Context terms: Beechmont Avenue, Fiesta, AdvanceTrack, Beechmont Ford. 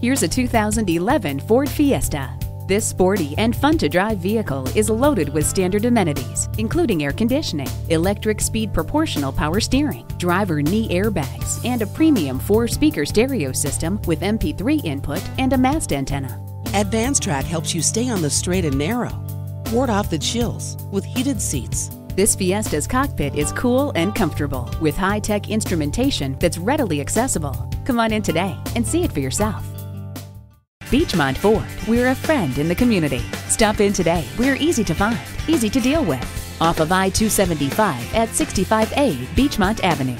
Here's a 2011 Ford Fiesta. This sporty and fun-to-drive vehicle is loaded with standard amenities, including air conditioning, electric speed proportional power steering, driver knee airbags, and a premium 4-speaker stereo system with MP3 input and a mast antenna. AdvanceTrack helps you stay on the straight and narrow. Ward off the chills with heated seats. This Fiesta's cockpit is cool and comfortable with high-tech instrumentation that's readily accessible. Come on in today and see it for yourself. Beechmont Ford, we're a friend in the community. Stop in today. We're easy to find, easy to deal with. Off of I-275 at 65A Beechmont Avenue.